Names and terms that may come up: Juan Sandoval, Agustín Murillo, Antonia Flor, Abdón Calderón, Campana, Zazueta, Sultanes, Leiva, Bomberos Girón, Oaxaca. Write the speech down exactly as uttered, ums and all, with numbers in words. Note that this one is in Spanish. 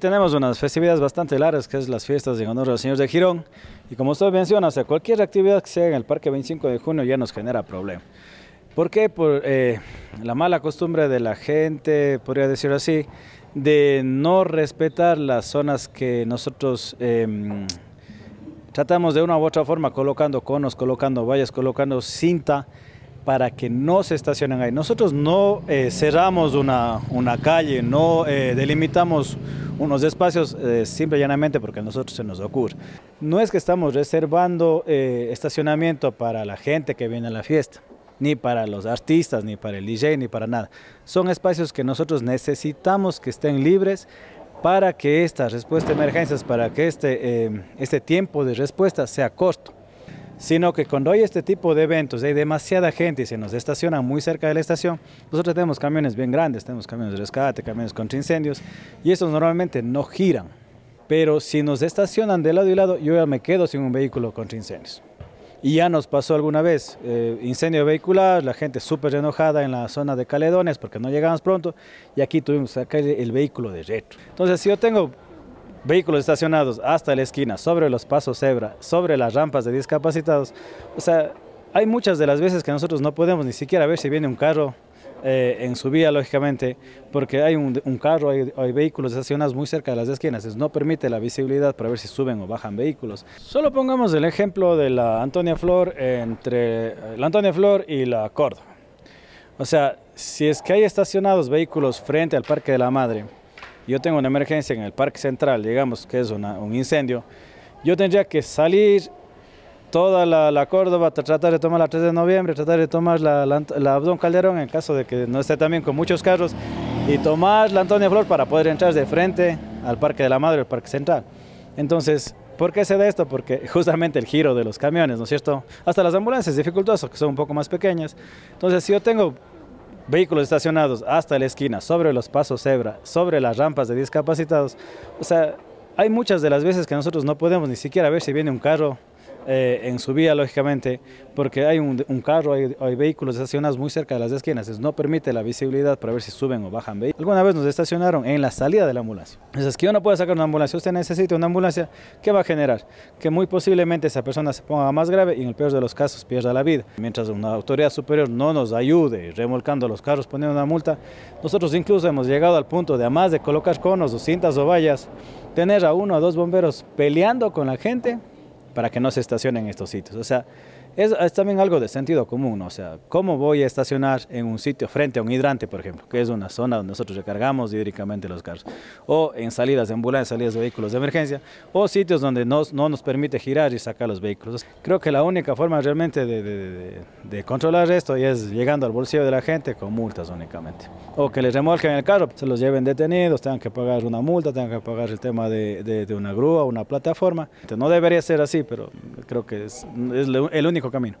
Tenemos unas festividades bastante largas, que es las fiestas en honor a los señores de Girón, y como usted menciona, o sea, cualquier actividad que sea en el Parque veinticinco de junio ya nos genera problema. ¿Por qué? Por eh, la mala costumbre de la gente, podría decirlo así, de no respetar las zonas que nosotros eh, tratamos de una u otra forma, colocando conos, colocando vallas, colocando cinta, para que no se estacionen ahí. Nosotros no eh, cerramos una, una calle, no eh, delimitamos unos espacios eh, simple y llanamente porque a nosotros se nos ocurre. No es que estamos reservando eh, estacionamiento para la gente que viene a la fiesta, ni para los artistas, ni para el D J, ni para nada. Son espacios que nosotros necesitamos que estén libres para que esta respuesta a emergencias, para que este, eh, este tiempo de respuesta sea corto. Sino que cuando hay este tipo de eventos, hay demasiada gente y se nos estaciona muy cerca de la estación, nosotros tenemos camiones bien grandes, tenemos camiones de rescate, camiones contra incendios, y estos normalmente no giran. Pero si nos estacionan de lado y lado, yo ya me quedo sin un vehículo contra incendios. Y ya nos pasó alguna vez, eh, incendio vehicular, la gente súper enojada en la zona de Caledones porque no llegamos pronto, y aquí tuvimos acá el vehículo de retro. Entonces, si yo tengo vehículos estacionados hasta la esquina, sobre los pasos cebra, sobre las rampas de discapacitados. O sea, hay muchas de las veces que nosotros no podemos ni siquiera ver si viene un carro eh, en su vía, lógicamente, porque hay un, un carro, hay, hay vehículos estacionados muy cerca de las esquinas, eso no permite la visibilidad para ver si suben o bajan vehículos. Solo pongamos el ejemplo de la Antonia Flor, entre la Antonia Flor y la Córdoba. O sea, si es que hay estacionados vehículos frente al Parque de la Madre, yo tengo una emergencia en el Parque Central, digamos que es una, un incendio, yo tendría que salir toda la, la Córdoba, tratar de tomar la tres de noviembre, tratar de tomar la, la, la Abdón Calderón, en caso de que no esté también con muchos carros, y tomar la Antonia Flor para poder entrar de frente al Parque de la Madre, el Parque Central. Entonces, ¿por qué se da esto? Porque justamente el giro de los camiones, ¿no es cierto? Hasta las ambulancias, dificultosas, que son un poco más pequeñas. Entonces, si yo tengo vehículos estacionados hasta la esquina, sobre los pasos cebra, sobre las rampas de discapacitados. O sea, hay muchas de las veces que nosotros no podemos ni siquiera ver si viene un carro eh, en su vía, lógicamente, porque hay un, un carro, hay, hay vehículos estacionados muy cerca de las esquinas, eso no permite la visibilidad para ver si suben o bajan vehículos. Alguna vez nos estacionaron en la salida de la ambulancia. Entonces, que yo no puedo sacar una ambulancia, usted necesita una ambulancia, ¿qué va a generar? Que muy posiblemente esa persona se ponga más grave y en el peor de los casos pierda la vida. Mientras una autoridad superior no nos ayude remolcando los carros, poniendo una multa, nosotros incluso hemos llegado al punto de, además de colocar conos o cintas o vallas, tener a uno o dos bomberos peleando con la gente para que no se estacionen en estos sitios. O sea, es, es también algo de sentido común, ¿no? O sea, ¿cómo voy a estacionar en un sitio frente a un hidrante, por ejemplo, que es una zona donde nosotros recargamos hídricamente los carros, o en salidas de ambulancias, salidas de vehículos de emergencia, o sitios donde no, no nos permite girar y sacar los vehículos? Creo que la única forma realmente de, de, de, de controlar esto es llegando al bolsillo de la gente con multas únicamente, o que les remolquen el carro, se los lleven detenidos, tengan que pagar una multa, tengan que pagar el tema de, de, de una grúa, una plataforma. No debería ser así, pero creo que es, es el único camino.